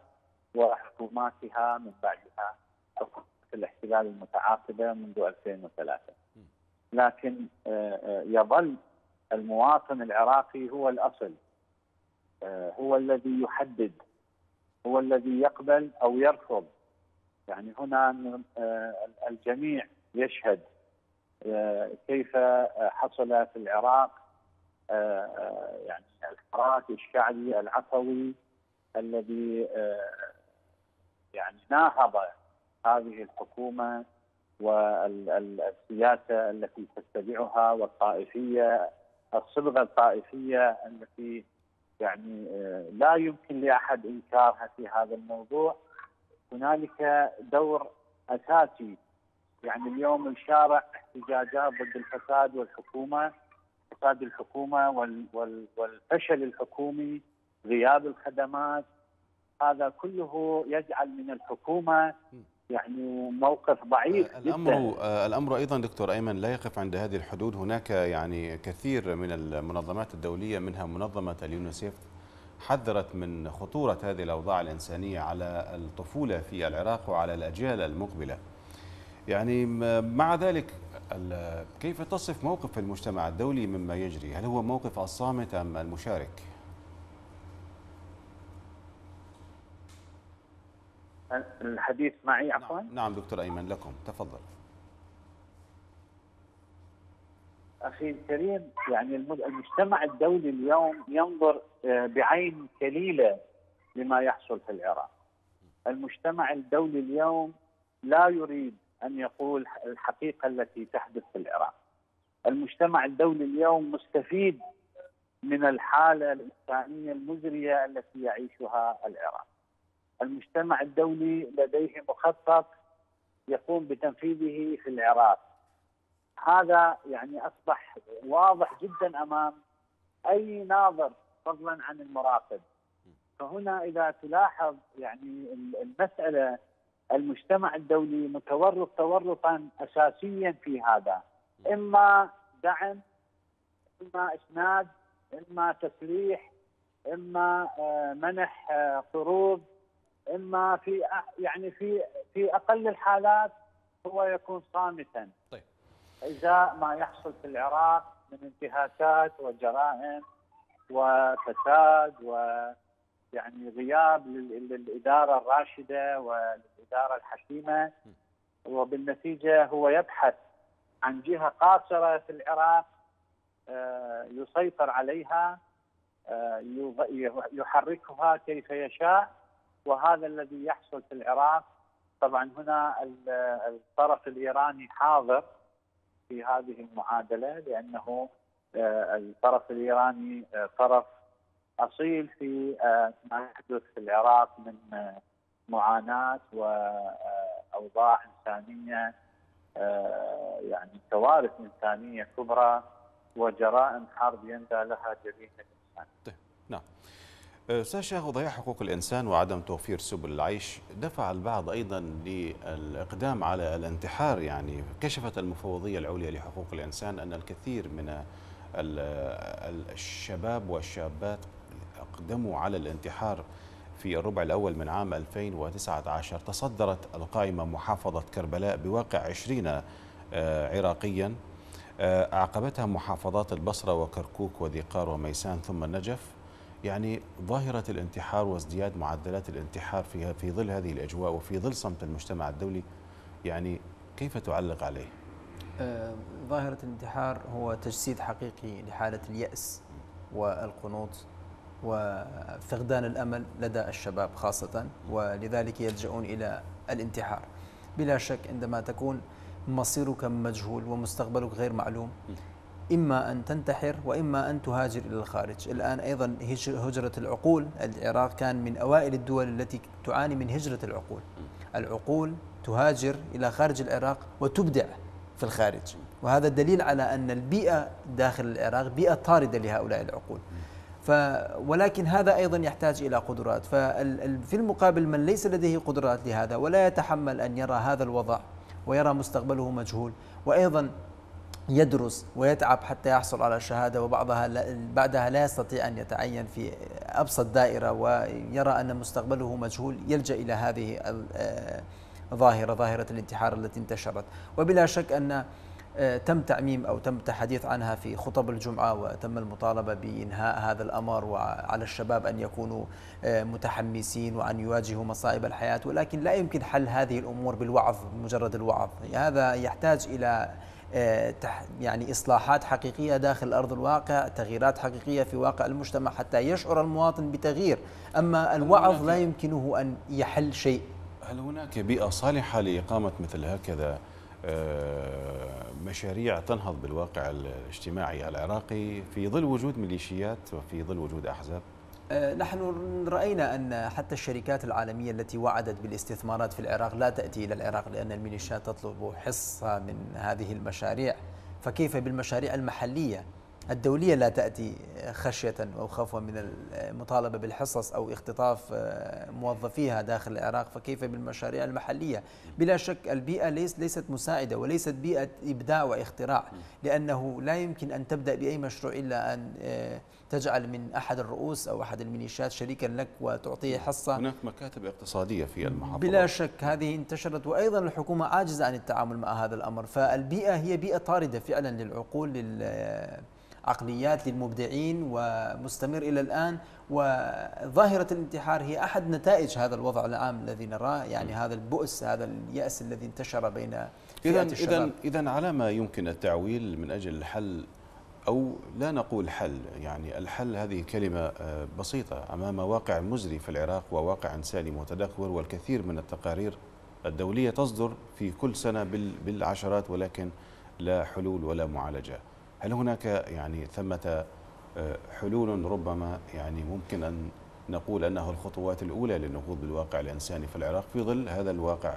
وحكوماتها من بعدها، حكومة الاحتلال المتعاقبة منذ 2003. لكن يظل المواطن العراقي هو الأصل، هو الذي يحدد، هو الذي يقبل أو يرفض. يعني هنا الجميع يشهد كيف حصل في العراق يعني الحراك الشعبي العفوي الذي يعني ناهض هذه الحكومة والسياسة التي تتبعها والطائفية، الصبغة الطائفية التي يعني لا يمكن لأحد إنكارها في هذا الموضوع. هنالك دور أساسي، يعني اليوم الشارع احتجاجات ضد الفساد والحكومة، فساد الحكومة والفشل الحكومي، غياب الخدمات، هذا كله يجعل من الحكومة يعني موقف ضعيف الأمر أيضا دكتور أيمن لا يقف عند هذه الحدود. هناك يعني كثير من المنظمات الدولية، منها منظمة اليونسيف، حذرت من خطورة هذه الأوضاع الإنسانية على الطفولة في العراق وعلى الأجيال المقبلة. يعني مع ذلك كيف تصف موقف المجتمع الدولي مما يجري؟ هل هو موقف الصامت أم المشارك؟ الحديث معي عفوا. نعم دكتور أيمن لكم، تفضل. أخي الكريم، يعني المجتمع الدولي اليوم ينظر بعين كليلة لما يحصل في العراق. المجتمع الدولي اليوم لا يريد أن يقول الحقيقة التي تحدث في العراق. المجتمع الدولي اليوم مستفيد من الحالة الإنسانية المزرية التي يعيشها العراق. المجتمع الدولي لديه مخطط يقوم بتنفيذه في العراق. هذا يعني أصبح واضح جدا أمام أي ناظر فضلا عن المراقب. فهنا إذا تلاحظ يعني المسألة، المجتمع الدولي متورط تورطا أساسيا في هذا، إما دعم، إما إسناد، إما تسليح، إما منح قروض، إما في يعني في أقل الحالات هو يكون صامتا. طيب. إذا ما يحصل في العراق من انتهاكات وجرائم وفساد ويعني غياب للإدارة الراشدة والإدارة الحكيمة، وبالنتيجة هو يبحث عن جهة قاصرة في العراق يسيطر عليها، يحركها كيف يشاء، وهذا الذي يحصل في العراق. طبعا هنا الطرف الإيراني حاضر في هذه المعادلة، لأنه الطرف الإيراني طرف أصيل في ما يحدث في العراق من معاناة وأوضاع إنسانية، يعني كوارث إنسانية كبرى وجرائم حرب يندى لها جبين الإنسان. طيب. نعم أستاذ شاهو، ضياع حقوق الإنسان وعدم توفير سبل العيش دفع البعض أيضا للإقدام على الانتحار. يعني كشفت المفوضية العليا لحقوق الإنسان أن الكثير من الشباب والشابات أقدموا على الانتحار في الربع الأول من عام 2019. تصدرت القائمة محافظة كربلاء بواقع 20 عراقيا أعقبتها محافظات البصرة وكركوك وذي قار وميسان ثم النجف. يعني ظاهرة الانتحار وازدياد معدلات الانتحار في ظل هذه الأجواء وفي ظل صمت المجتمع الدولي، يعني كيف تعلق عليه؟ ظاهرة الانتحار هو تجسيد حقيقي لحالة اليأس والقنوط وفقدان الأمل لدى الشباب خاصة، ولذلك يلجؤون إلى الانتحار. بلا شك عندما تكون مصيرك مجهول ومستقبلك غير معلوم، إما أن تنتحر وإما أن تهاجر إلى الخارج. الآن أيضا هجرة العقول، العراق كان من أوائل الدول التي تعاني من هجرة العقول. العقول تهاجر إلى خارج العراق وتبدع في الخارج، وهذا دليل على أن البيئة داخل العراق بيئة طاردة لهؤلاء العقول. ولكن هذا أيضا يحتاج إلى قدرات، ففي المقابل من ليس لديه قدرات لهذا ولا يتحمل أن يرى هذا الوضع ويرى مستقبله مجهول، وأيضا يدرس ويتعب حتى يحصل على شهادة وبعضها بعدها لا يستطيع أن يتعين في أبسط دائرة ويرى أن مستقبله مجهول، يلجأ إلى هذه الظاهرة، ظاهرة الانتحار التي انتشرت. وبلا شك أن تم تعميم أو تم التحديث عنها في خطب الجمعة، وتم المطالبة بإنهاء هذا الأمر وعلى الشباب أن يكونوا متحمسين وأن يواجهوا مصائب الحياة، ولكن لا يمكن حل هذه الأمور بالوعظ، مجرد الوعظ. هذا يحتاج إلى يعني إصلاحات حقيقية داخل أرض الواقع، تغييرات حقيقية في واقع المجتمع حتى يشعر المواطن بتغيير. أما الوعظ لا يمكنه أن يحل شيء هل هناك بيئة صالحة لإقامة مثل هكذا مشاريع تنهض بالواقع الاجتماعي العراقي في ظل وجود ميليشيات وفي ظل وجود أحزاب؟ نحن رأينا أن حتى الشركات العالمية التي وعدت بالاستثمارات في العراق لا تأتي إلى العراق لأن الميليشيات تطلب حصة من هذه المشاريع، فكيف بالمشاريع المحلية؟ الدولية لا تأتي خشية أو خوفا من المطالبة بالحصص أو اختطاف موظفيها داخل العراق، فكيف بالمشاريع المحلية؟ بلا شك البيئة ليست مساعدة وليست بيئة إبداع واختراع، لأنه لا يمكن أن تبدأ بأي مشروع إلا أن تجعل من أحد الرؤوس أو أحد الميليشيات شريكا لك وتعطيه حصة. هناك مكاتب اقتصادية في المحافظات بلا شك، هذه انتشرت، وأيضا الحكومة عاجزة عن التعامل مع هذا الأمر، فالبيئة هي بيئة طاردة فعلا للعقول، عقليات للمبدعين ومستمر إلى الآن. وظاهرة الانتحار هي أحد نتائج هذا الوضع العام الذي نراه، يعني هذا البؤس، هذا اليأس الذي انتشر بين فئات الشباب. إذن على ما يمكن التعويل من أجل الحل، أو لا نقول حل، يعني الحل هذه كلمة بسيطة أمام واقع مزري في العراق وواقع إنساني متدهور، والكثير من التقارير الدولية تصدر في كل سنة بالعشرات ولكن لا حلول ولا معالجة. هل هناك يعني ثمة حلول ربما يعني ممكن أن نقول أنها الخطوات الأولى للنهوض بالواقع الإنساني في العراق في ظل هذا الواقع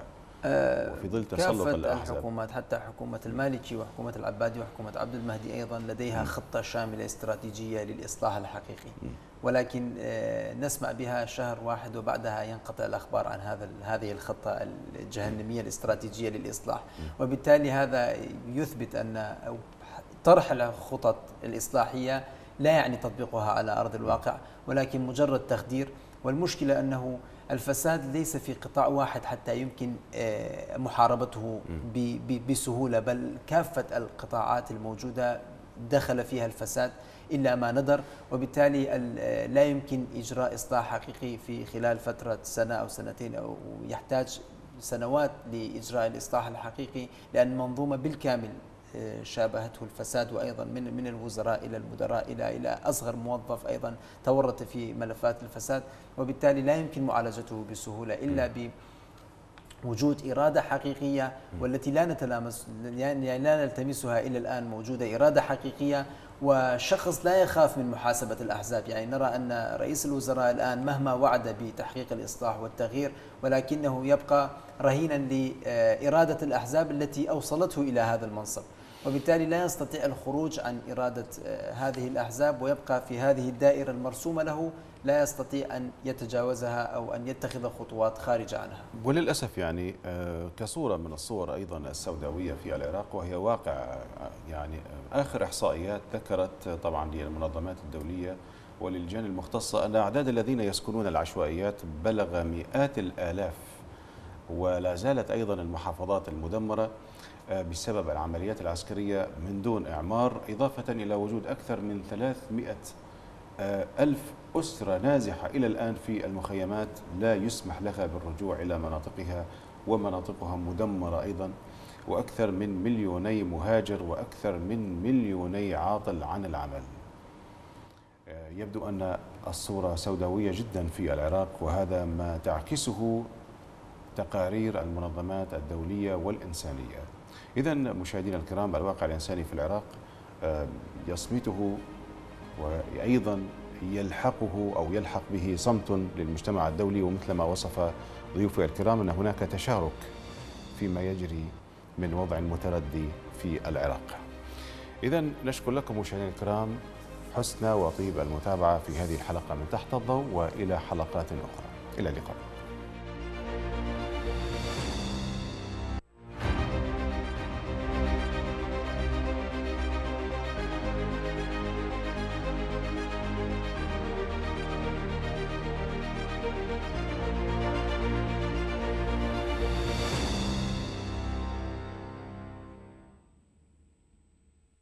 وفي ظل تسلط الأحزاب؟ الحكومات، حتى حكومة المالكي وحكومة العبادي وحكومة عبد المهدي أيضا لديها خطة شاملة استراتيجية للإصلاح الحقيقي، ولكن نسمع بها شهر واحد وبعدها ينقطع الأخبار عن هذه الخطة الجهنمية الاستراتيجية للإصلاح، وبالتالي هذا يثبت أن طرح الخطط الإصلاحية لا يعني تطبيقها على أرض الواقع، ولكن مجرد تخدير. والمشكلة أنه الفساد ليس في قطاع واحد حتى يمكن محاربته بسهولة، بل كافة القطاعات الموجودة دخل فيها الفساد إلا ما ندر، وبالتالي لا يمكن إجراء إصلاح حقيقي في خلال فترة سنة أو سنتين، أو يحتاج سنوات لإجراء الإصلاح الحقيقي، لأن المنظومة بالكامل شابهته الفساد، وأيضا من الوزراء إلى المدراء إلى أصغر موظف أيضا تورط في ملفات الفساد، وبالتالي لا يمكن معالجته بسهولة إلا بوجود إرادة حقيقية، والتي لا نلتمسها إلى الآن موجودة، إرادة حقيقية وشخص لا يخاف من محاسبة الأحزاب. يعني نرى أن رئيس الوزراء الآن مهما وعد بتحقيق الإصلاح والتغيير ولكنه يبقى رهينا لإرادة الأحزاب التي أوصلته إلى هذا المنصب، وبالتالي لا يستطيع الخروج عن إرادة هذه الأحزاب ويبقى في هذه الدائرة المرسومة له، لا يستطيع أن يتجاوزها أو أن يتخذ خطوات خارجة عنها. وللأسف يعني كصورة من الصور أيضا السوداوية في العراق، وهي واقع يعني آخر إحصائيات ذكرت طبعا للمنظمات الدولية وللجان المختصة أن أعداد الذين يسكنون العشوائيات بلغ مئات الآلاف، ولا زالت أيضا المحافظات المدمرة بسبب العمليات العسكرية من دون إعمار، إضافة إلى وجود أكثر من 300 ألف أسرة نازحة إلى الآن في المخيمات لا يسمح لها بالرجوع إلى مناطقها، ومناطقها مدمرة أيضا، وأكثر من 2 مليون مهاجر وأكثر من 2 مليون عاطل عن العمل. يبدو أن الصورة سوداوية جدا في العراق، وهذا ما تعكسه تقارير المنظمات الدولية والإنسانية. إذن مشاهدينا الكرام، الواقع الإنساني في العراق يصمته، وأيضا يلحقه أو يلحق به صمت للمجتمع الدولي، ومثلما وصف ضيوفي الكرام أن هناك تشارك فيما يجري من وضع متردي في العراق. إذن نشكر لكم مشاهدينا الكرام حسن وطيب المتابعة في هذه الحلقة من تحت الضوء، وإلى حلقات أخرى، إلى اللقاء.